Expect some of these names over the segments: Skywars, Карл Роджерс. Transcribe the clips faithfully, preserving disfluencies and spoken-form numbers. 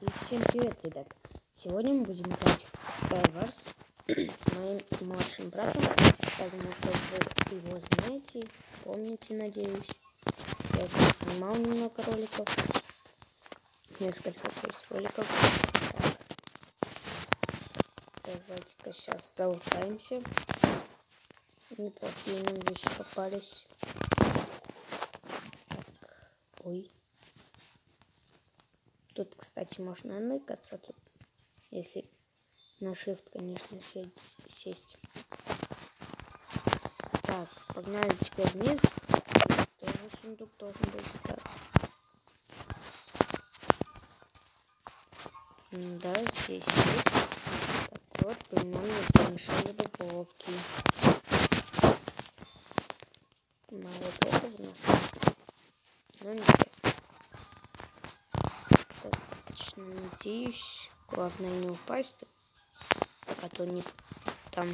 И всем привет, ребят! Сегодня мы будем играть в Skywars с моим младшим братом. Я думаю, что вы его знаете, помните, надеюсь. Я здесь снимал немного роликов. Несколько роликов. Так. Давайте-ка сейчас залутаемся. Неплохие нам вещи попались. Так. Ой. Тут, кстати, можно ныкаться тут, если на shift, конечно, сесть. Так, погнали теперь вниз. Тоже сундук должен быть. Так. Да, здесь есть. Так, вот, блин, нам не помешали бы блоки. Мало блоков у нас. Ну, нет. Надеюсь, главное не упасть, а то не, там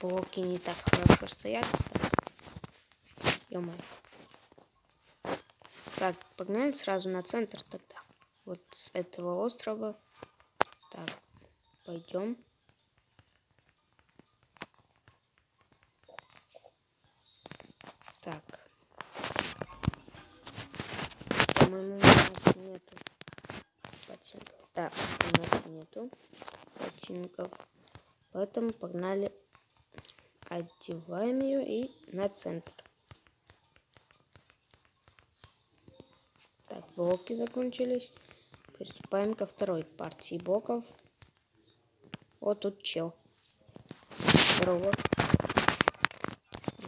блоки не так хорошо стоят. Ё-моё. Так, погнали сразу на центр тогда. Вот с этого острова. Так, пойдем. Так. По-моему, у нас нету. Так, у нас нету ботинков, поэтому погнали, одеваем ее и на центр. Так, блоки закончились, приступаем ко второй партии блоков. Вот тут чел. Здорово.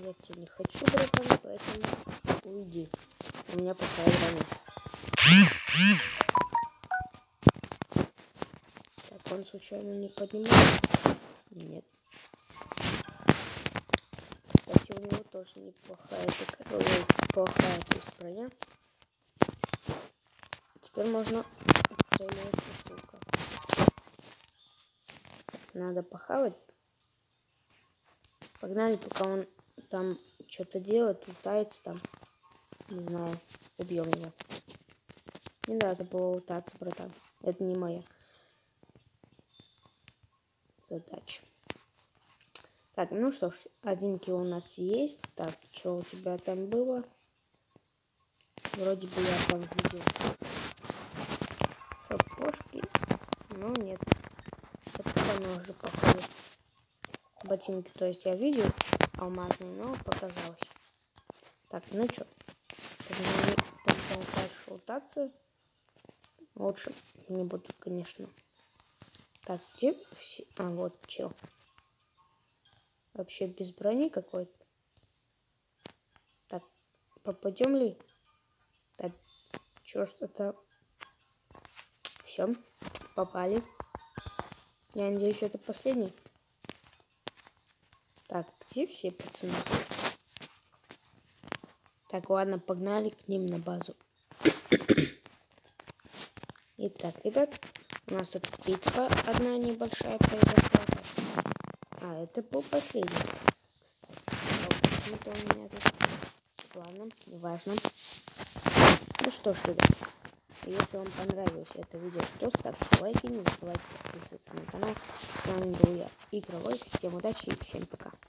Я тебя не хочу, братан, поэтому уйди. У меня пока игра нет. Он случайно не поднимает? Нет. Кстати, у него тоже неплохая такая, неплохая броня. Теперь можно отстреливаться, сука. Надо похавать. Погнали, пока он там что-то делает, лутается там. Не знаю, убьем его. Не надо было лутаться, братан. Это не моя задача. Так, ну что ж, один килл у нас есть. Так, что у тебя там было? Вроде бы я там видел сапожки, но нет. Это оно уже походу. Ботинки, то есть я видел алмазные, но показалось. Так, ну что, дальше лутаться. Лучше не буду, конечно. Так, где все... А, вот чел. Вообще без брони какой-то. Так, попадем ли? Так, чё что-то... Все, попали. Я надеюсь, это последний. Так, где все пацаны? Так, ладно, погнали к ним на базу. Итак, ребят... У нас тут битва одна небольшая произошла. А, это был последний. Кстати, почему-то у меня тут... Ладно, неважно. Ну что ж, ребят. Если вам понравилось это видео, то ставьте лайки, не забывайте подписываться на канал. С вами был я, Игровой. Всем удачи и всем пока.